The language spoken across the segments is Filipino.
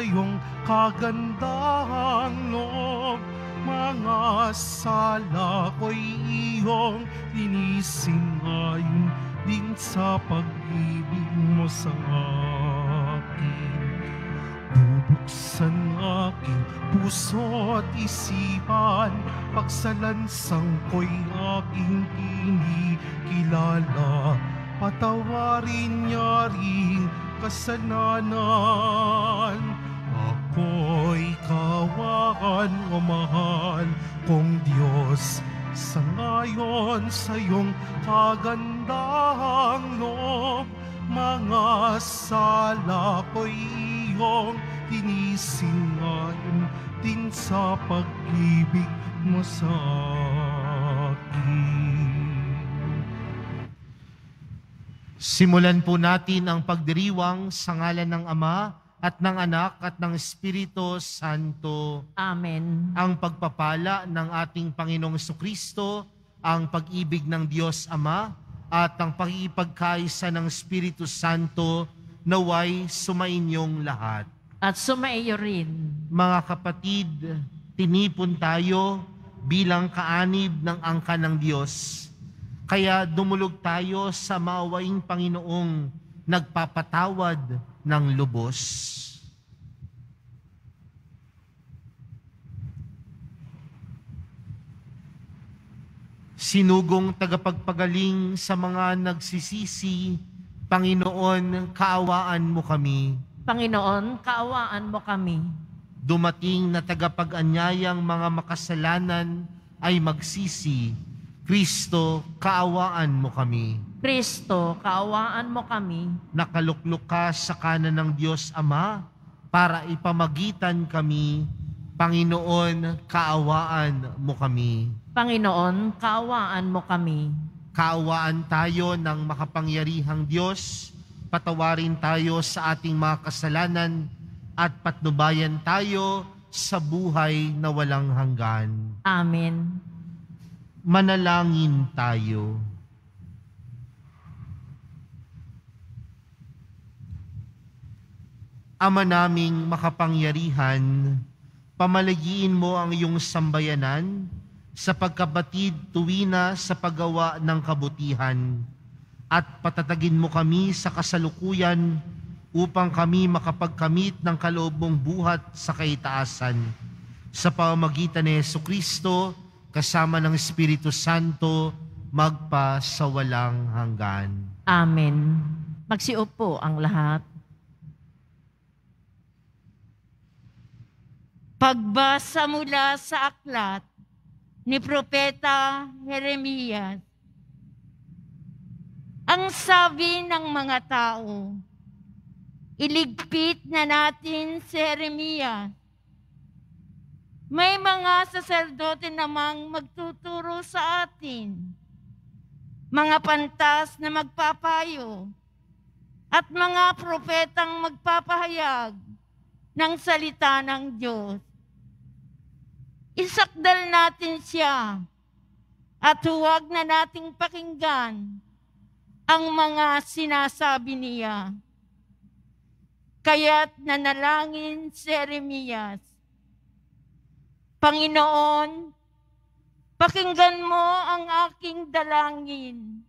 sa'yong kagandahan loob. Mga sala ko'y iyong linisin ayon din sa pag-ibig mo sa akin. Bubuksan aking puso at isipan, pagsalansang ko'y aking kinikilala. Patawarin niya rin kasalanan. Ako'y kawakan o mahal kong Diyos. Sa ngayon sa iyong kagandahang loob, mga sala ko'y iyong tinisin ngayon din sa pag-ibig mo sa akin. Simulan po natin ang pagdiriwang sa ngalan ng Ama at ng Anak at ng Espiritu Santo. Amen. Ang pagpapala ng ating Panginoong Jesucristo, ang pag-ibig ng Diyos Ama at ang pag-ipagkaisa ng Espiritu Santo naway sumainyong lahat. At sumaiyo rin. Mga kapatid, tinipon tayo bilang kaanib ng angka ng Diyos. Kaya dumulog tayo sa maawaing Panginoong nagpapatawad ng lubos. Sinugong tagapagpagaling sa mga nagsisisi, Panginoon, kaawaan mo kami. Panginoon, kaawaan mo kami. Dumating na tagapag-anyayang mga makasalanan ay magsisi, Kristo, kaawaan mo kami. Kristo, kaawaan mo kami. Nakaluklok ka sa kanan ng Diyos Ama para ipamagitan kami. Panginoon, kaawaan mo kami. Panginoon, kaawaan mo kami. Kaawaan tayo ng makapangyarihang Diyos. Patawarin tayo sa ating mga kasalanan at patnubayan tayo sa buhay na walang hanggan. Amen. Manalangin tayo. Ama naming makapangyarihan, pamalagiin mo ang iyong sambayanan sa pagkabatid tuwina sa paggawa ng kabutihan at patatagin mo kami sa kasalukuyan upang kami makapagkamit ng kaloob mong buhat sa kaitaasan. Sa pamamagitan ni Jesucristo, kasama ng Espiritu Santo, magpa sa walang hanggan. Amen. Magsiupo ang lahat. Pagbasa mula sa aklat ni Propeta Jeremias. Ang sabi ng mga tao, iligpit na natin si Jeremias. May mga saserdote namang magtuturo sa atin, mga pantas na magpapayo, at mga propetang magpapahayag ng salita ng Diyos. Isakdal natin siya at huwag na nating pakinggan ang mga sinasabi niya. Kaya't nanalangin si Jeremias, Panginoon, pakinggan mo ang aking dalangin.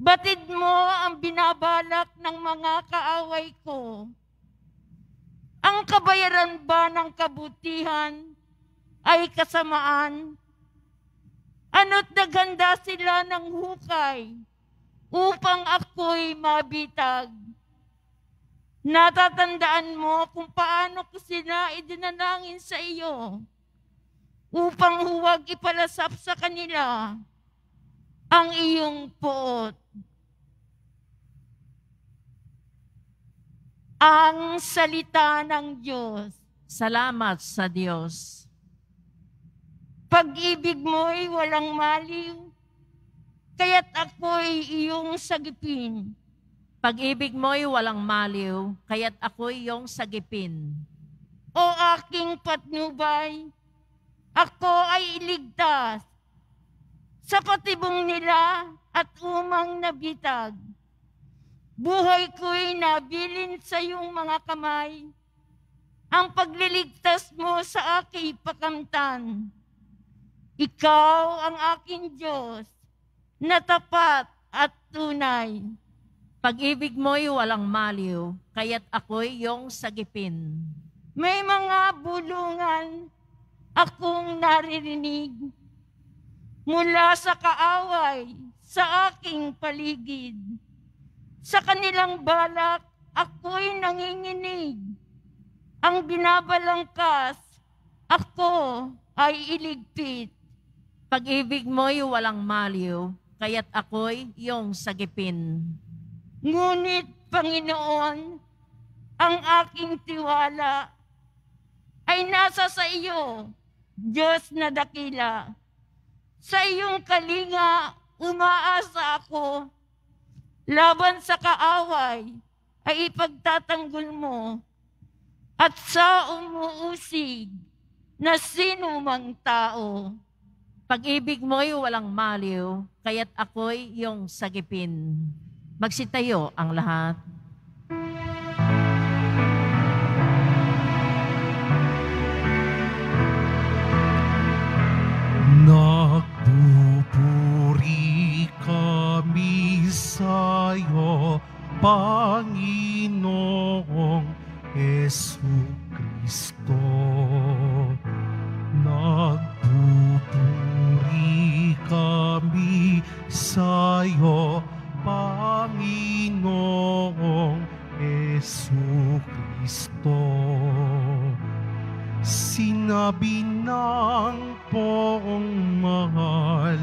Batid mo ang binabalak ng mga kaaway ko. Ang kabayaran ba ng kabutihan ay kasamaan? Ano't naganda sila ng hukay upang ako'y mabitag? Natatandaan mo kung paano ko sila idinalangin sa iyo upang huwag ipalasap sa kanila ang iyong poot. Ang salita ng Diyos. Salamat sa Diyos. Pag-ibig mo'y walang maliw, kaya't ako'y iyong sagipin. Pag-ibig mo'y walang maliw, kaya't ako'y iyong sagipin. O aking patnubay, ako ay iligtas sa patibong nila at umang nabitag. Buhay ko'y nabilin sa iyong mga kamay ang pagliligtas mo sa aking pakamtan. Ikaw ang aking Diyos na tapat at tunay. Pag-ibig mo'y walang maliw, kaya't ako'y iyong sagipin. May mga bulungan akong naririnig mula sa kaaway sa aking paligid. Sa kanilang balak, ako'y nanginginig. Ang binabalangkas, ako ay iligpit. Pag-ibig mo'y walang maliw, kaya't ako'y iyong sagipin. Ngunit, Panginoon, ang aking tiwala ay nasa sa iyo, Diyos na dakila. Sa iyong kalinga, umaasa ako. Laban sa kaaway ay ipagtatanggol mo at sa umuusig na sinumang tao. Pag-ibig mo'y walang maliw, kaya't ako'y iyong sagipin. Magsitayo ang lahat. Nagpupuri kami sa'yo, Panginoong Jesucristo. Nagpupuri kami sa'yo, Panginoong Jesucristo. Sinabi ng Poong mahal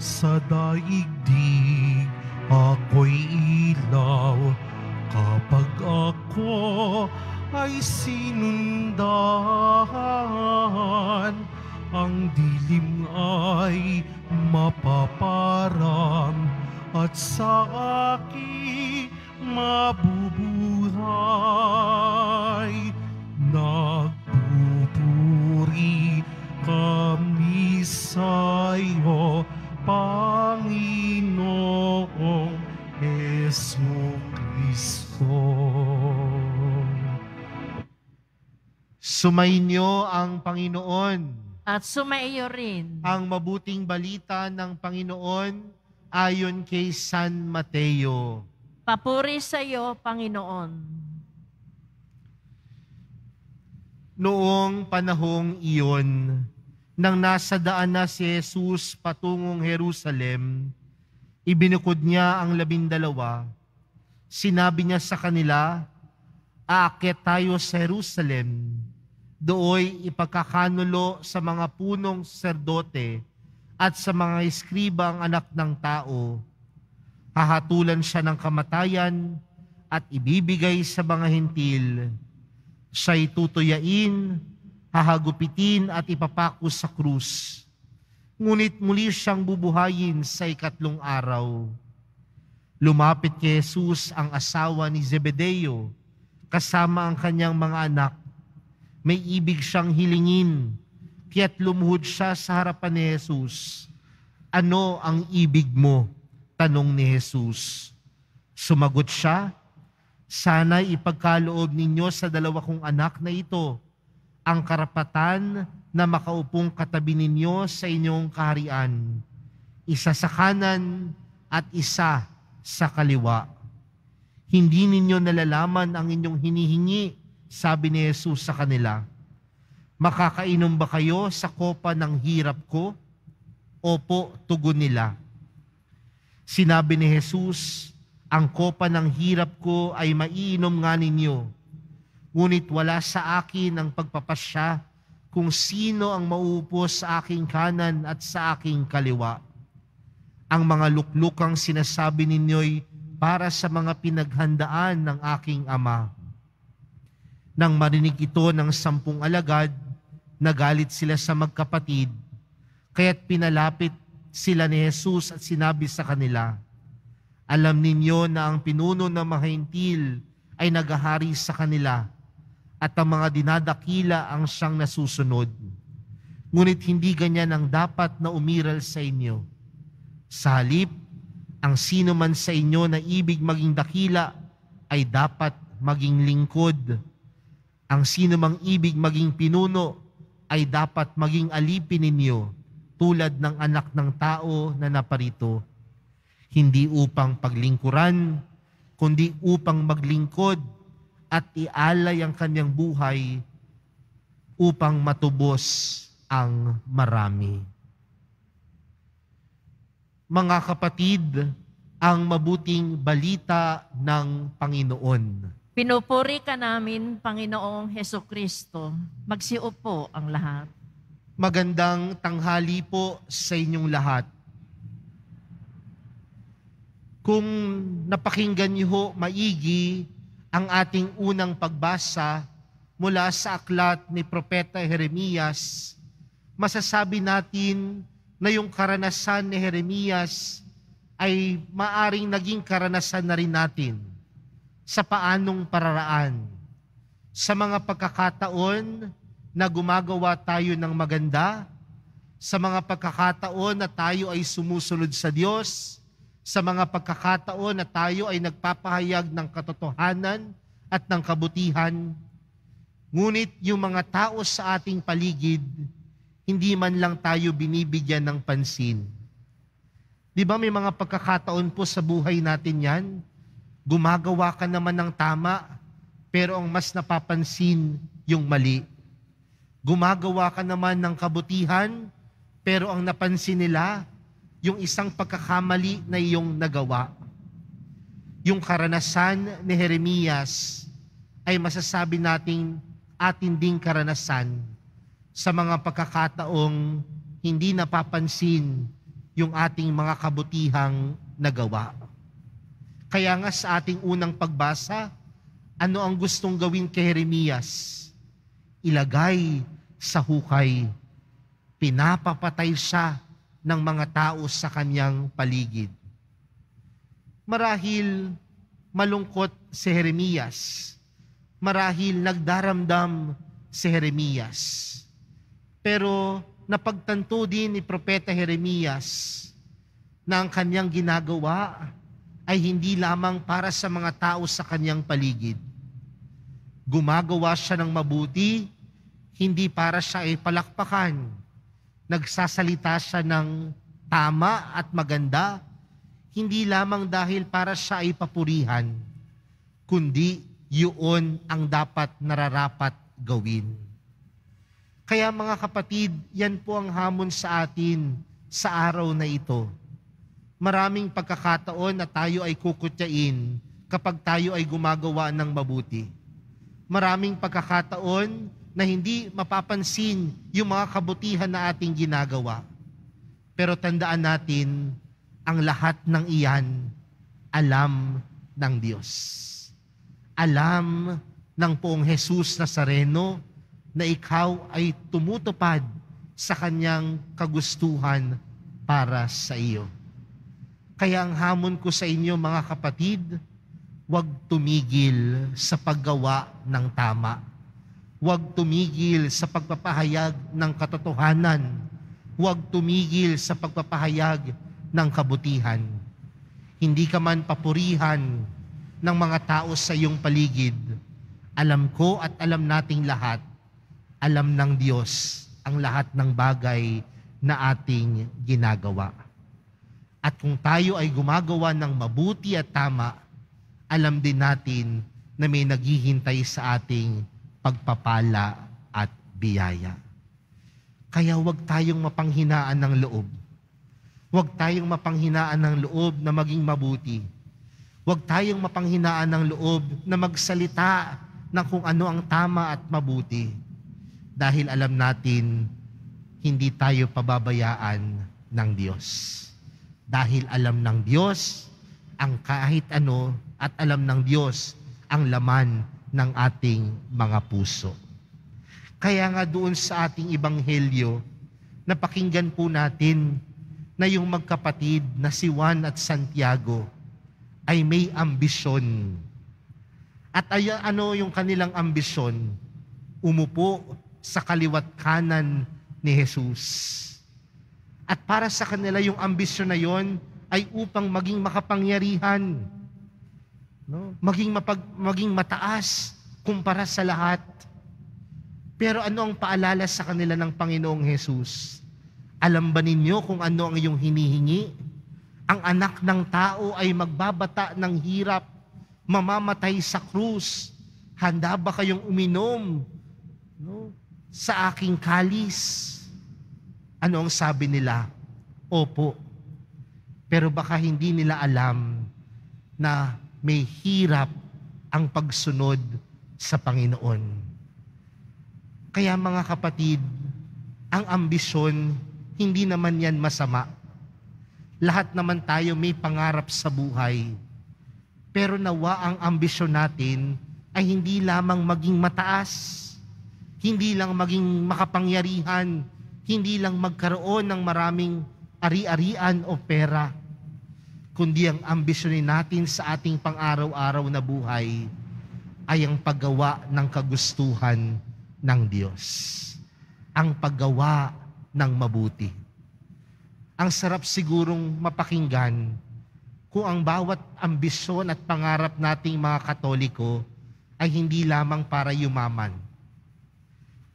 sa daigdig, ako'y ilaw kapag ako ay sinundan. Ang dilim ay mapaparam at sa akin mabubuhay. Nagpupuri kami sa'yo, Panginoong Jesucristo. Sumainyo ang Panginoon. At sumaiyo rin ang mabuting balita ng Panginoon ayon kay San Mateo. Papuri sa iyo, Panginoon. Noong panahong iyon, nang nasa daan na si Jesus patungong Jerusalem, ibinukod niya ang 12. Sinabi niya sa kanila, aakyat tayo sa Jerusalem. Dooy ipagkakanulo sa mga punong serdote at sa mga eskribang anak ng tao. Hahatulan siya ng kamatayan at ibibigay sa mga hintil. Siya'y tutuyain, hahagupitin at ipapako sa krus. Ngunit muli siyang bubuhayin sa 3 araw. Lumapit kay Jesus ang asawa ni Zebedeo kasama ang kanyang mga anak. May ibig siyang hilingin, kaya't lumuhod siya sa harapan ni Jesus. Ano ang ibig mo? Tanong ni Jesus. Sumagot siya, sana'y ipagkaloob ninyo sa 2 kong anak na ito ang karapatan na makaupong katabi ninyo sa inyong kaharian, isa sa kanan at isa sa kaliwa. Hindi ninyo nalalaman ang inyong hinihingi, sabi ni Jesus sa kanila. Makakainom ba kayo sa kopa ng hirap ko? Opo, tugon nila. Sinabi ni Jesus, ang kopa ng hirap ko ay maiinom nga ninyo, ngunit wala sa akin ang pagpapasya kung sino ang mauupo sa aking kanan at sa aking kaliwa. Ang mga luklukang sinasabi ninyo'y para sa mga pinaghandaan ng aking ama. Nang marinig ito ng 10 alagad, nagalit sila sa magkapatid, kaya't pinalapit sila ni Jesus at sinabi sa kanila, alam ninyo na ang pinuno ng mga hintil ay naghahari sa kanila at ang mga dinadakila ang siyang nasusunod. Ngunit hindi ganyan ang dapat na umiral sa inyo. Sa halip, ang sino man sa inyo na ibig maging dakila ay dapat maging lingkod. Ang sinumang ibig maging pinuno ay dapat maging alipin ninyo tulad ng anak ng tao na naparito, hindi upang paglingkuran, kundi upang maglingkod at ialay ang kanyang buhay upang matubos ang marami. Mga kapatid, ang mabuting balita ng Panginoon. Pinupuri ka namin, Panginoong Hesukristo. Magsiupo ang lahat. Magandang tanghali po sa inyong lahat. Kung napakinggan niyo ho maigi ang ating unang pagbasa mula sa aklat ni Propeta Jeremias, masasabi natin na yung karanasan ni Jeremias ay maaring naging karanasan na rin natin. Sa paanong pararaan, sa mga pagkakataon na gumagawa tayo ng maganda, sa mga pagkakataon na tayo ay sumusunod sa Diyos, sa mga pagkakataon na tayo ay nagpapahayag ng katotohanan at ng kabutihan, ngunit yung mga tao sa ating paligid, hindi man lang tayo binibigyan ng pansin. Di ba may mga pagkakataon po sa buhay natin yan? Gumagawa ka naman ng tama, pero ang mas napapansin yung mali. Gumagawa ka naman ng kabutihan, pero ang napansin nila, yung isang pagkakamali na iyong nagawa. Yung karanasan ni Jeremias ay masasabi nating atin ding karanasan sa mga pagkakataong hindi napapansin yung ating mga kabutihang nagawa. Kaya nga sa ating unang pagbasa, ano ang gustong gawin kay Jeremias? Ilagay sa hukay. Pinapapatay siya ng mga tao sa kanyang paligid. Marahil malungkot si Jeremias. Marahil nagdaramdam si Jeremias. Pero napagtanto din ni Propeta Jeremias na ang kanyang ginagawa ay hindi lamang para sa mga tao sa kanyang paligid. Gumagawa siya ng mabuti, hindi para siya ay palakpakan. Nagsasalita siya ng tama at maganda, hindi lamang dahil para siya ay papurihan, kundi yun ang dapat nararapat gawin. Kaya mga kapatid, yan po ang hamon sa atin sa araw na ito. Maraming pagkakataon na tayo ay kukutyain kapag tayo ay gumagawa ng mabuti. Maraming pagkakataon na hindi mapapansin yung mga kabutihan na ating ginagawa. Pero tandaan natin, ang lahat ng iyan, alam ng Diyos. Alam ng Poong Jesus Nazareno na ikaw ay tumutupad sa kanyang kagustuhan para sa iyo. Kaya ang hamon ko sa inyo mga kapatid, huwag tumigil sa paggawa ng tama. Huwag tumigil sa pagpapahayag ng katotohanan. Huwag tumigil sa pagpapahayag ng kabutihan. Hindi ka man papurihan ng mga tao sa iyong paligid. Alam ko at alam nating lahat, alam ng Diyos ang lahat ng bagay na ating ginagawa. At kung tayo ay gumagawa ng mabuti at tama, alam din natin na may naghihintay sa ating pagpapala at biyaya. Kaya huwag tayong mapanghinaan ng loob. Huwag tayong mapanghinaan ng loob na maging mabuti. Huwag tayong mapanghinaan ng loob na magsalita ng kung ano ang tama at mabuti. Dahil alam natin, hindi tayo pababayaan ng Diyos. Dahil alam ng Diyos ang kahit ano at alam ng Diyos ang laman ng ating mga puso. Kaya nga doon sa ating ebanghelyo, napakinggan po natin na yung magkapatid na si Juan at Santiago ay may ambisyon. At ano yung kanilang ambisyon? Umupo sa kaliwat kanan ni Jesus. At para sa kanila yung ambisyon na yon ay upang maging makapangyarihan, no? Maging mataas kumpara sa lahat. Pero ano ang paalala sa kanila ng Panginoong Jesus? Alam ba ninyo kung ano ang iyong hinihingi? Ang anak ng tao ay magbabata ng hirap, mamamatay sa krus. Handa ba kayong uminom sa aking kalis? Ano ang sabi nila? Opo. Pero baka hindi nila alam na may hirap ang pagsunod sa Panginoon. Kaya mga kapatid, ang ambisyon, hindi naman yan masama. Lahat naman tayo may pangarap sa buhay. Pero nawa ang ambisyon natin ay hindi lamang maging mataas, hindi lang maging makapangyarihan, hindi lang magkaroon ng maraming ari-arian o pera, kundi ang ambisyonin natin sa ating pang-araw-araw na buhay ay ang paggawa ng kagustuhan ng Diyos, ang paggawa ng mabuti. Ang sarap sigurong mapakinggan kung ang bawat ambisyon at pangarap nating mga Katoliko ay hindi lamang para yumaman,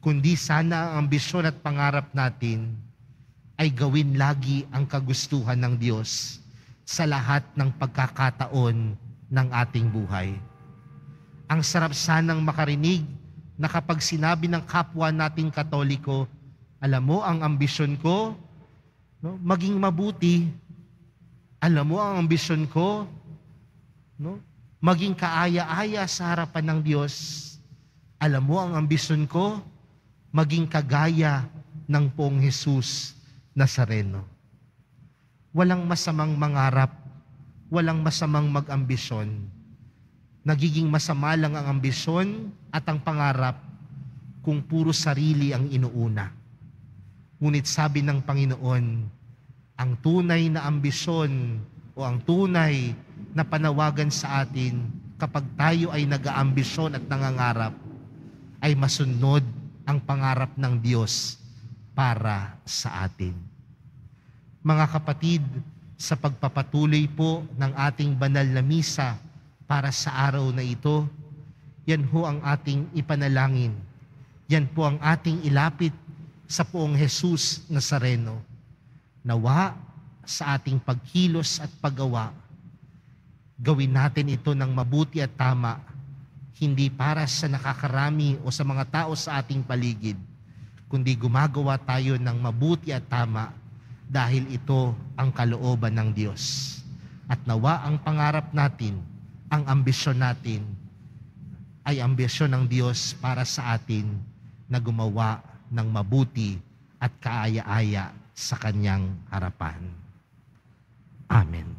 kundi sana ang ambisyon at pangarap natin ay gawin lagi ang kagustuhan ng Diyos sa lahat ng pagkakataon ng ating buhay. Ang sarap sanang makarinig na kapag sinabi ng kapwa nating Katoliko, alam mo ang ambisyon ko, maging mabuti. Alam mo ang ambisyon ko, maging kaaya-aya sa harapan ng Diyos. Alam mo ang ambisyon ko, maging kagaya ng Poong Jesus Nazareno. Walang masamang mangarap, walang masamang mag-ambisyon. Nagiging masama lang ang ambisyon at ang pangarap kung puro sarili ang inuuna. Ngunit sabi ng Panginoon, ang tunay na ambisyon o ang tunay na panawagan sa atin kapag tayo ay nag-aambisyon at nangangarap ay masunod ang pangarap ng Diyos para sa atin. Mga kapatid, sa pagpapatuloy po ng ating banal na misa para sa araw na ito, yan ho ang ating ipanalangin. Yan po ang ating ilapit sa Poong Jesus Nazareno. Nawa sa ating pagkilos at paggawa, gawin natin ito ng mabuti at tama, hindi para sa nakakarami o sa mga tao sa ating paligid, kundi gumagawa tayo ng mabuti at tama dahil ito ang kalooban ng Diyos. At nawa ang pangarap natin, ang ambisyon natin ay ambisyon ng Diyos para sa atin na gumawa ng mabuti at kaaya-aya sa Kanyang harapan. Amen.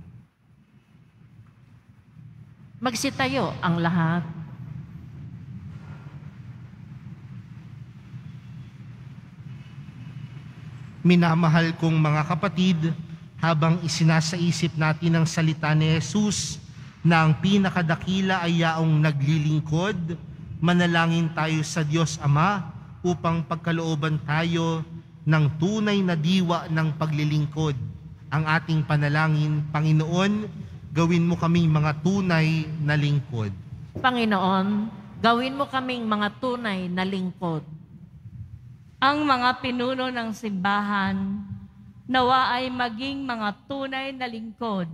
Magsitayo ang lahat. Minamahal kong mga kapatid, habang isinasaisip natin ang salita ni Jesus, na ang pinakadakila ay yaong naglilingkod, manalangin tayo sa Diyos Ama upang pagkalooban tayo ng tunay na diwa ng paglilingkod. Ang ating panalangin, Panginoon, gawin mo kaming mga tunay na lingkod. Panginoon, gawin mo kaming mga tunay na lingkod. Ang mga pinuno ng simbahan, nawa ay maging mga tunay na lingkod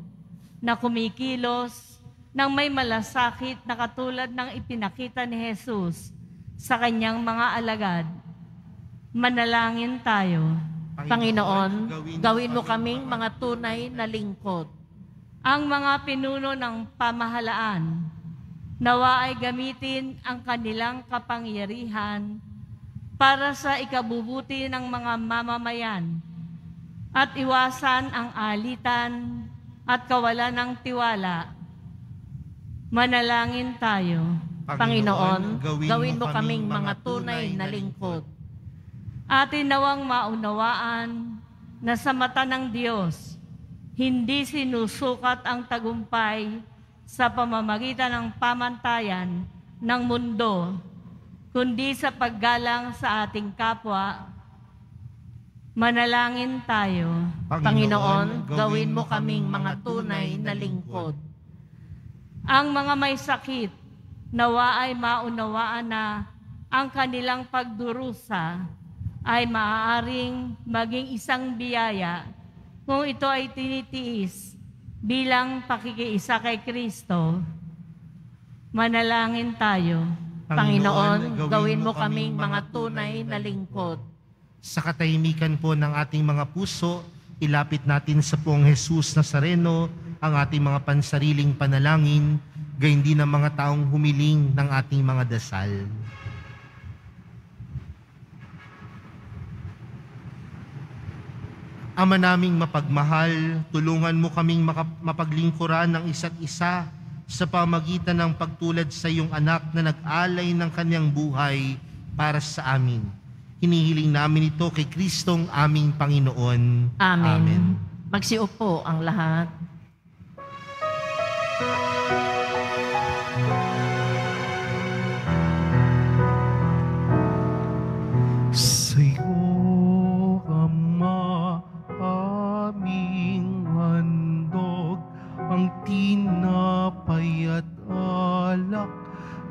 na kumikilos nang may malasakit na katulad ng ipinakita ni Jesus sa kanyang mga alagad. Manalangin tayo. Panginoon, gawin mo kaming mga tunay na lingkod. Ang mga pinuno ng pamahalaan, nawa ay gamitin ang kanilang kapangyarihan para sa ikabubuti ng mga mamamayan at iwasan ang alitan at kawalan ng tiwala. Manalangin tayo. Panginoon, gawin mo kaming mga tunay na lingkod. Atin nawang maunawaan na sa mata ng Diyos, hindi sinusukat ang tagumpay sa pamamagitan ng pamantayan ng mundo, kundi sa paggalang sa ating kapwa. Manalangin tayo. Panginoon, gawin mo kaming mga tunay na lingkod. Ang mga may sakit, nawa ay maunawaan na ang kanilang pagdurusa ay maaaring maging isang biyaya kung ito ay tinitiis bilang pakikiisa kay Kristo. Manalangin tayo. Panginoon, gawin mo kaming mga tunay na lingkod. Sa katahimikan po ng ating mga puso, ilapit natin sa Poong Jesus Nazareno ang ating mga pansariling panalangin, gayon din ang mga taong humiling ng ating mga dasal. Ama naming mapagmahal, tulungan mo kaming mapaglingkuran ng isa't isa sa pamagitan ng pagtulad sa iyong anak na nag-alay ng kanyang buhay para sa amin. Hinihiling namin ito kay Kristong aming Panginoon. Amen. Amen. Magsiupo ang lahat. Ang tinapay at alak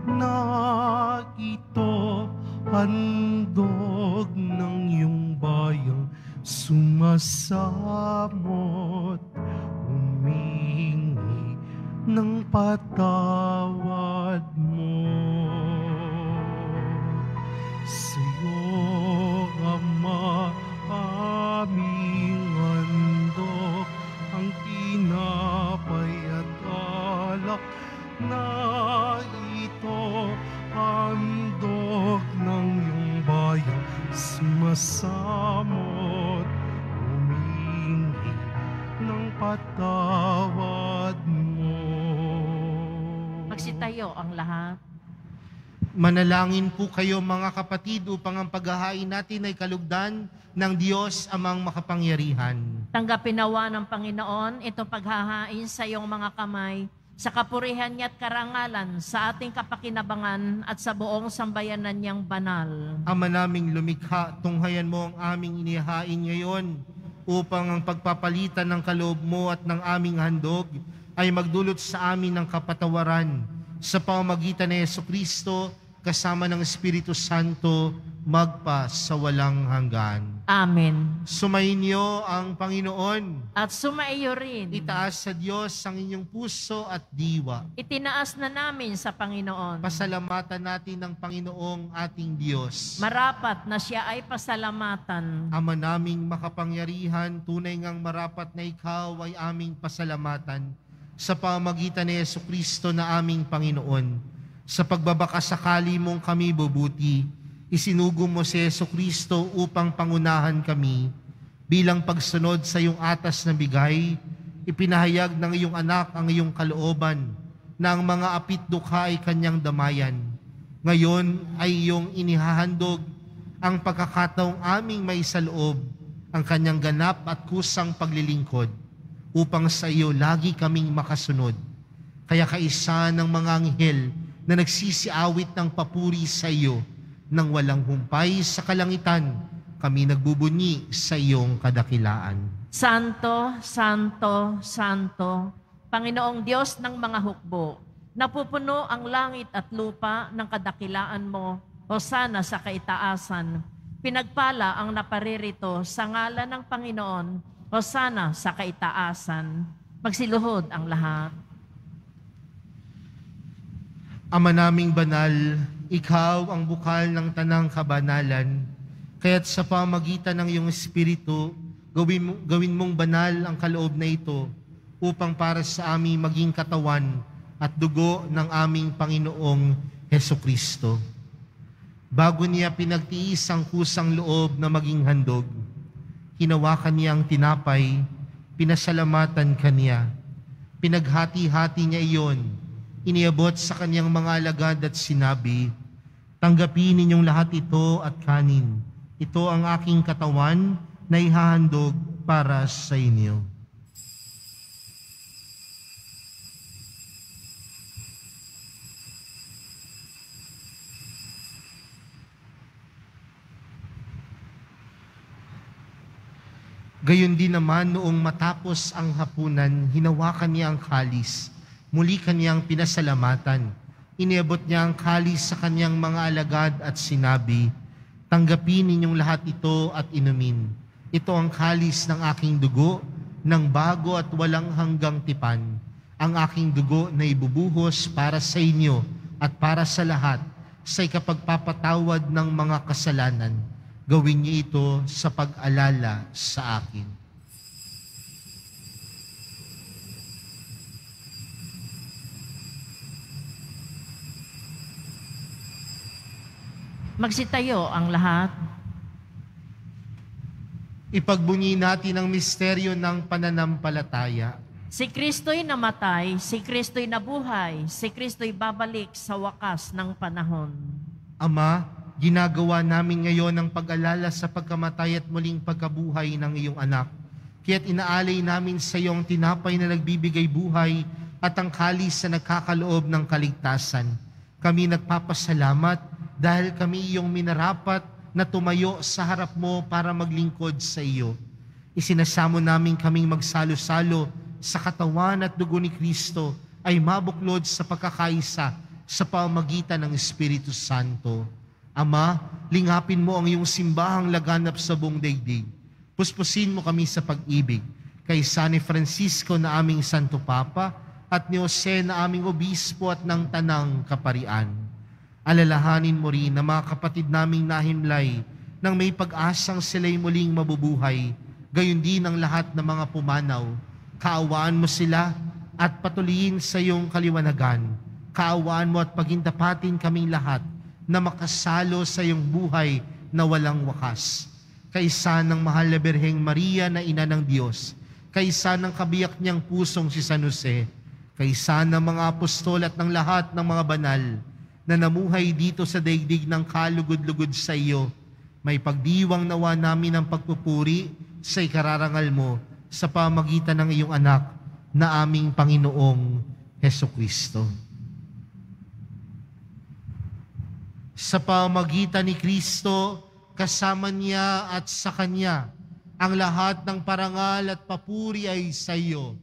na ito, handog ng iyong bayang sumasamot, humingi ng patawad mo. Sa iyo, Ama, aming handog, ang tinapay at alak na ito, handog ng iyong bayan sumasamot, humingi ng patawad mo. Magsitayo ang lahat. Manalangin po kayo mga kapatid upang ang paghahain natin ay kalugdan ng Diyos amang makapangyarihan. Tanggapin nawa ng Panginoon itong paghahain sa iyong mga kamay sa kapurihan niya at karangalan sa ating kapakinabangan at sa buong sambayanan niyang banal. Ama naming lumikha, tunghayan mo ang aming inihain ngayon upang ang pagpapalitan ng kaloob mo at ng aming handog ay magdulot sa amin ng kapatawaran sa pamamagitan ni Jesucristo kasama ng Espiritu Santo, magpa sa walang hanggan. Amen. Sumainyo ang Panginoon. At sumaiyo rin. Itaas sa Diyos ang inyong puso at diwa. Itinaas na namin sa Panginoon. Pasalamatan natin ng Panginoong ating Diyos. Marapat na siya ay pasalamatan. Ama naming makapangyarihan, tunay ngang marapat na ikaw ay aming pasalamatan sa pamamagitan ni Jesucristo na aming Panginoon. Sa pagbabakasakali mong kami bubuti, isinugo mo si Jesucristo upang pangunahan kami bilang pagsunod sa iyong atas na bigay. Ipinahayag ng iyong anak ang iyong kalooban na ang mga apitdukha ay kanyang damayan. Ngayon ay iyong inihahandog ang pagkakataong aming may sa loob ang kanyang ganap at kusang paglilingkod upang sa iyo lagi kaming makasunod. Kaya kaisa ng mga anghel na nagsisiawit ng papuri sa iyo nang walang humpay sa kalangitan, kami nagbubunyi sa iyong kadakilaan. Santo, Santo, Santo, Panginoong Diyos ng mga hukbo, napupuno ang langit at lupa ng kadakilaan mo, Hosana sa kaitaasan. Pinagpala ang naparirito sa ngalan ng Panginoon, Hosana sa kaitaasan. Magsiluhod ang lahat. Ama naming banal, ikaw ang bukal ng tanang kabanalan, kaya't sa pamagitan ng iyong Espiritu, gawin mong banal ang kaloob na ito upang para sa amin maging katawan at dugo ng aming Panginoong Jesucristo. Bago niya pinagtiis ang kusang loob na maging handog, hinawakan niya ang tinapay, pinasalamatan kaniya, pinaghati-hati niya iyon, iniabot sa kanyang mga alagad at sinabi, "Tanggapin ninyong lahat ito at kanin. Ito ang aking katawan na ihahandog para sa inyo." Gayon din naman noong matapos ang hapunan, hinawakan niya ang kalis. Muli kaniyang pinasalamatan Inabot niya ang kalis sa kanyang mga alagad at sinabi, "Tanggapin ninyong lahat ito at inumin. Ito ang kalis ng aking dugo, ng bago at walang hanggang tipan. Ang aking dugo na ibubuhos para sa inyo at para sa lahat sa ikapagpapatawad ng mga kasalanan. Gawin niyo ito sa pag-alala sa akin." Magsitayo ang lahat. Ipagbunyi natin ang misteryo ng pananampalataya. Si Kristo'y namatay, si Kristo'y nabuhay, si Kristo'y babalik sa wakas ng panahon. Ama, ginagawa namin ngayon ang pag-alala sa pagkamatay at muling pagkabuhay ng iyong anak. Kaya't inaalay namin sa iyong tinapay na nagbibigay buhay at ang kalis na nagkakaloob ng kaligtasan. Kami nagpapasalamat dahil kami iyong minarapat na tumayo sa harap mo para maglingkod sa iyo. Isinasamo namin kaming magsalo-salo sa katawan at dugo ni Kristo ay mabuklod sa pagkakaisa sa pamagitan ng Espiritu Santo. Ama, lingapin mo ang iyong simbahang laganap sa buong daigdig. Puspusin mo kami sa pag-ibig, kay San Francisco na aming Santo Papa at ni Jose na aming Obispo at ng Tanang Kaparian. Alalahanin mo rin na mga kapatid naming nahimlay nang may pag-asang sila'y muling mabubuhay, gayon din ang lahat ng mga pumanaw. Kaawaan mo sila at patuloyin sa iyong kaliwanagan. Kaawaan mo at pagindapatin kaming lahat na makasalo sa iyong buhay na walang wakas. Kaysa ng mahal na Birheng Maria na ina ng Diyos, kaysa ng kabiyak niyang pusong si San Jose, kaysa ng mga apostol at ng lahat ng mga banal na namuhay dito sa daigdig ng kalugod-lugod sa iyo, may pagdiwang nawa namin ang pagpupuri sa ikararangal mo sa pamagitan ng iyong anak na aming Panginoong Jesucristo. Sa pamagitan ni Kristo, kasama niya at sa kanya, ang lahat ng parangal at papuri ay sa iyo,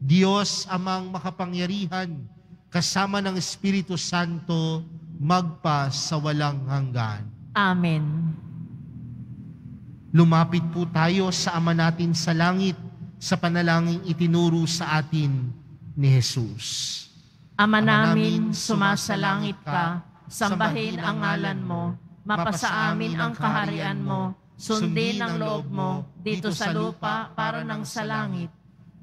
Diyos Amang makapangyarihan, kasama ng Espiritu Santo, magpa sa walang hanggan. Amen. Lumapit po tayo sa Ama natin sa langit sa panalangin itinuro sa atin ni Jesus. Ama namin, sumasalangit ka, sambahin ang ngalan mo, mapasa amin ang kaharian mo, sundin ang loob mo dito sa lupa para ng sa langit.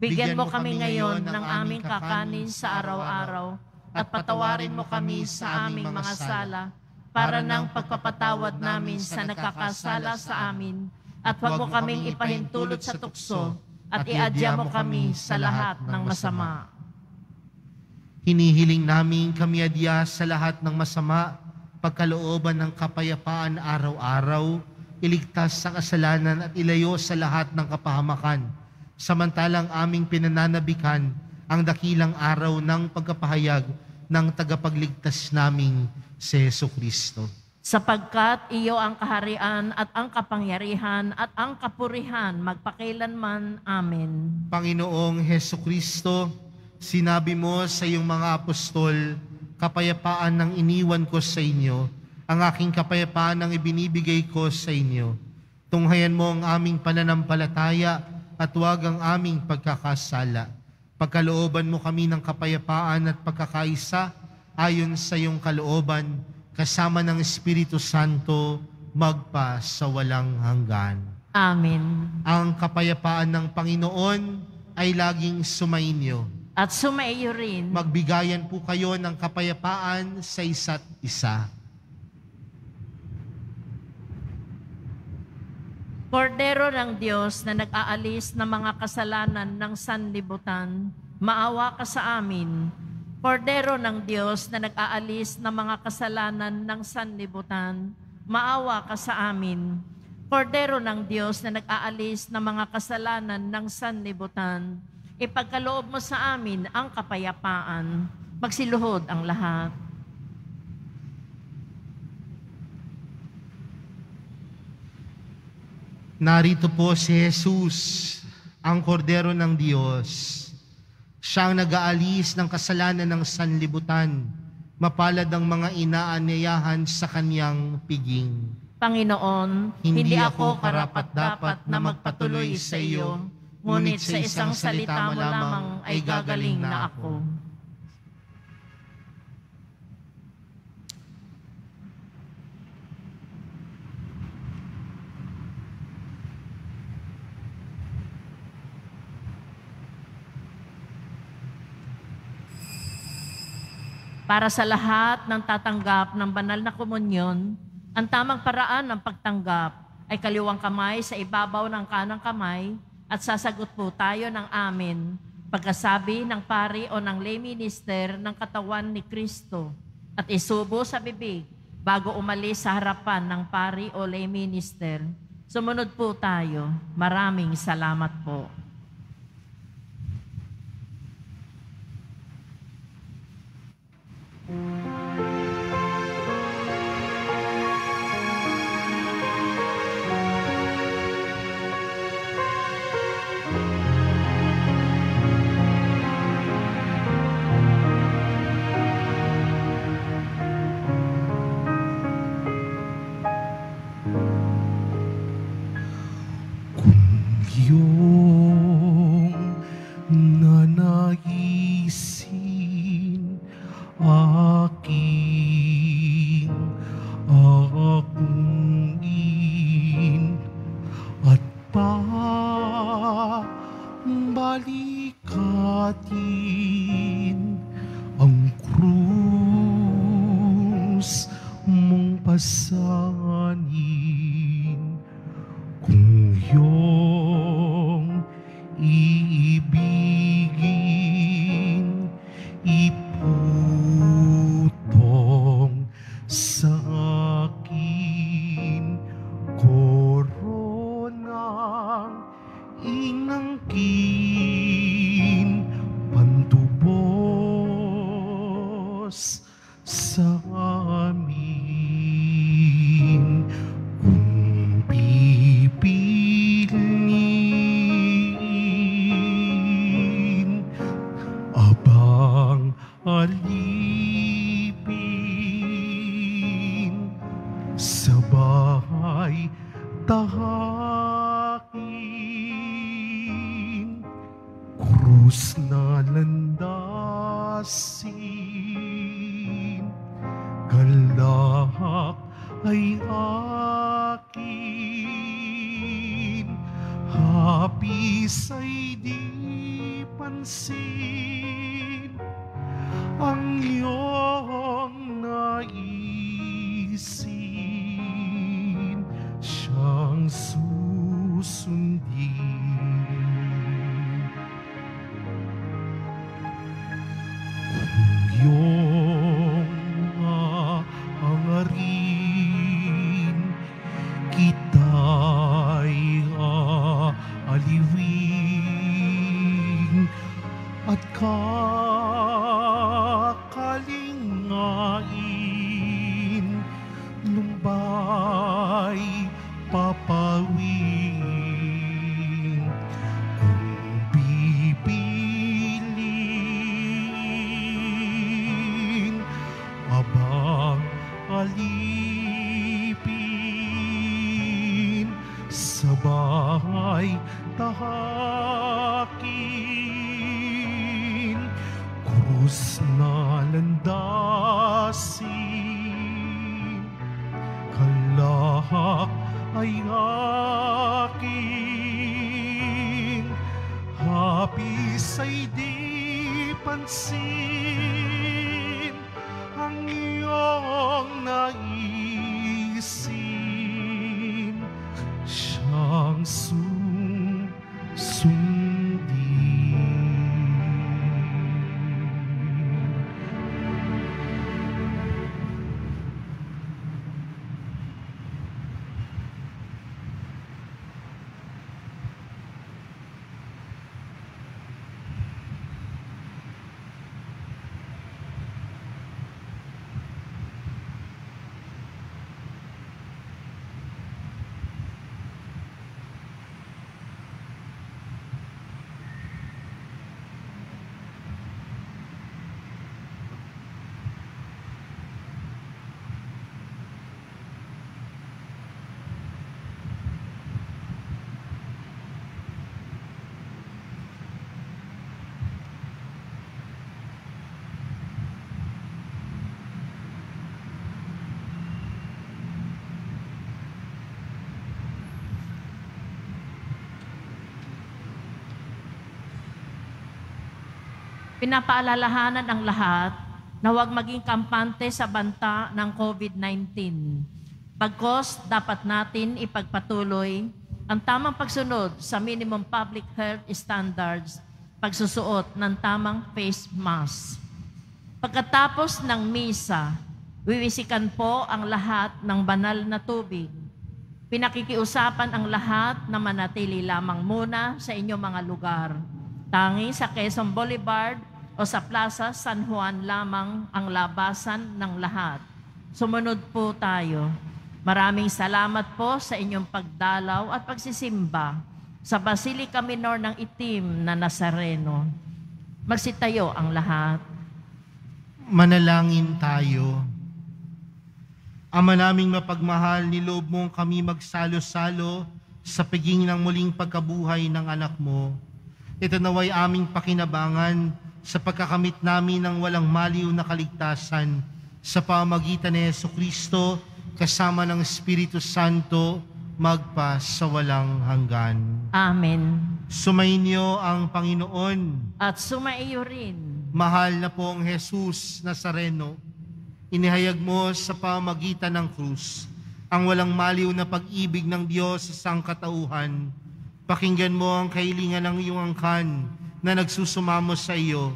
Bigyan mo kami ngayon ng aming kakanin sa araw-araw at patawarin mo kami sa aming mga sala para ng pagpapatawad namin sa nakakasala sa amin at huwag mo kaming ipahintulot sa tukso at iadya mo kami sa lahat ng masama. Hinihiling namin kami adya sa lahat ng masama, pagkalooban ng kapayapaan araw-araw, iligtas sa kasalanan at ilayo sa lahat ng kapahamakan, samantalang aming pinananabikan ang dakilang araw ng pagkapahayag ng tagapagligtas naming si Jesucristo. Sapagkat iyo ang kaharian at ang kapangyarihan at ang kapurihan magpakilanman. Amen. Panginoong Jesucristo, sinabi mo sa iyong mga apostol, kapayapaan ang iniwan ko sa inyo, ang aking kapayapaan ang ibinibigay ko sa inyo. Tunghayan mo ang aming pananampalataya at huwag ang aming pagkakasala. Pagkalooban mo kami ng kapayapaan at pagkakaisa ayon sa iyong kalooban, kasama ng Espiritu Santo, magpa sa walang hanggan. Amen. Ang kapayapaan ng Panginoon ay laging sumainyo. At sumaiyo rin. Magbigayan po kayo ng kapayapaan sa isa't isa. Kordero ng Diyos na nag-aalis ng mga kasalanan ng sanlibutan, maawa ka sa amin. Kordero ng Diyos na nag-aalis ng mga kasalanan ng sanlibutan, maawa ka sa amin. Kordero ng Diyos na nag-aalis ng mga kasalanan ng sanlibutan, ipagkaloob mo sa amin ang kapayapaan. Magsiluhod ang lahat. Narito po si Jesus, ang Kordero ng Diyos. Siya ang nag-aalis ng kasalanan ng sanlibutan. Mapalad ang mga inaanyayahan sa kanyang piging. Panginoon, hindi ako karapat-dapat na magpatuloy sa iyo, ngunit sa isang salita mo lamang ay gagaling na ako. Para sa lahat ng tatanggap ng banal na komunyon, ang tamang paraan ng pagtanggap ay kaliwang kamay sa ibabaw ng kanang kamay at sasagot po tayo ng amen pagkasabi ng pari o ng lay minister ng katawan ni Kristo at isubo sa bibig bago umalis sa harapan ng pari o lay minister. Sumunod po tayo. Maraming salamat po. Pinapaalalahanan ang lahat na huwag maging kampante sa banta ng COVID-19. Bagkus, dapat natin ipagpatuloy ang tamang pagsunod sa minimum public health standards, pagsusuot ng tamang face mask. Pagkatapos ng misa, wiwisikan po ang lahat ng banal na tubig. Pinakikiusapan ang lahat na manatili lamang muna sa inyong mga lugar. Tangi sa Quezon Boulevard o sa Plaza San Juan lamang ang labasan ng lahat. Sumunod po tayo. Maraming salamat po sa inyong pagdalaw at pagsisimba sa Basilica Minor ng Itim na Nazareno. Magsitayo ang lahat. Manalangin tayo. Ama naming mapagmahal, niloob mong kami magsalo-salo sa pagiging ng muling pagkabuhay ng anak mo. Ito naway aming pakinabangan sa pagkakamit namin ng walang maliw na kaligtasan sa pamagitan ni Jesucristo kasama ng Espiritu Santo magpa sa walang hanggan. Amen. Sumainyo ang Panginoon. At sumaiyo rin. Mahal na pong Jesus Nazareno, inihayag mo sa pamagitan ng krus ang walang maliw na pag-ibig ng Diyos sa sangkatauhan. Pakinggan mo ang kahilingan ng iyong angkan na nagsusumamo sa iyo.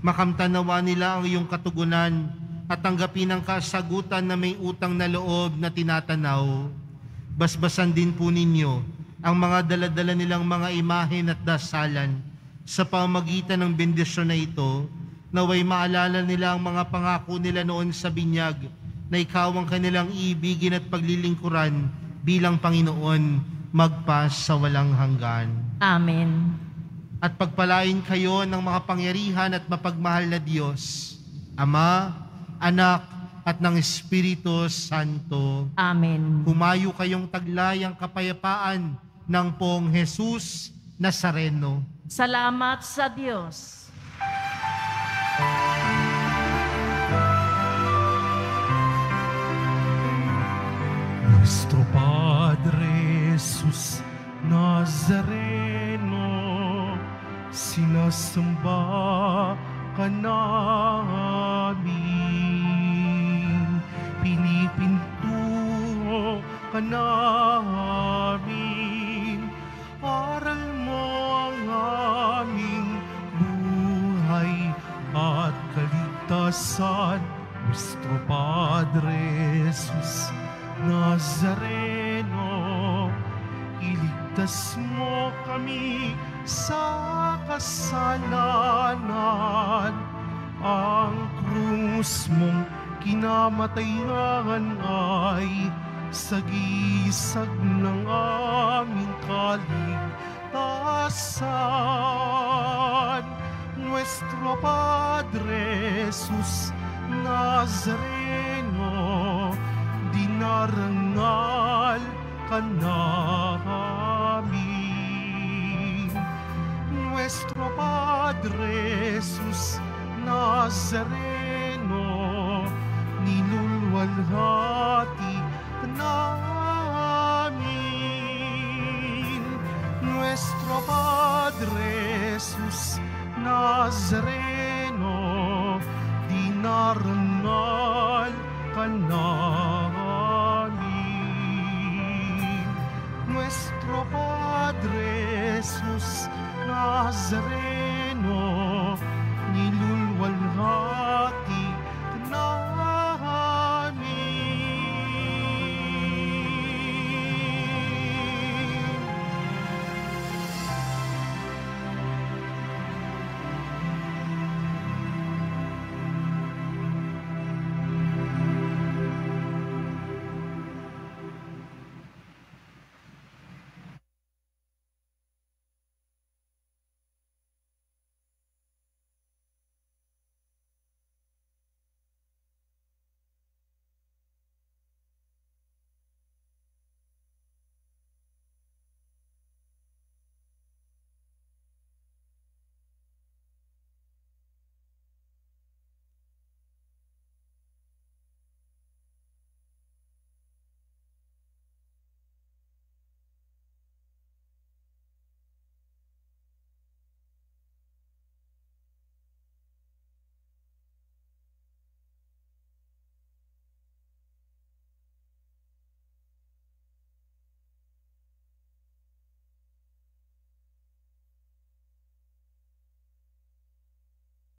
Makamtanawa nila ang iyong katugunan at tanggapin ang kasagutan na may utang na loob na tinatanaw. Basbasan din po ninyo ang mga daladala nilang mga imahen at dasalan sa pamagitan ng bendisyon na ito, naway maalala nila ang mga pangako nila noon sa binyag na ikaw ang kanilang iibigin at paglilingkuran bilang Panginoon magpas sa walang hanggan. Amen. At pagpalain kayo ng makapangyarihan at mapagmahal na Diyos, Ama, Anak, at ng Espiritu Santo. Amen. Humayo kayong taglay ang kapayapaan ng Poong Jesus Nazareno. Salamat sa Diyos. Nuestro Padre Jesus Nazareno, sinasamba ka namin. Pinipintuho ka namin, aral mo ang aming buhay at kaligtasan. Nuestro Padre Jesus Nazareno, iligtas mo kami sa kasalanan. Ang krus mong kinamatayan ay sagisag ng aming kaligtasan. Nuestro Padre Jesus Nazareno, dinarangal ka namin. Nuestro Padre Jesus Nazareno, nilulwalhati ka namin. Nuestro Padre Jesus Nazareno, dinarangal ka namin. Nuestro Padre Jesus Nazareno,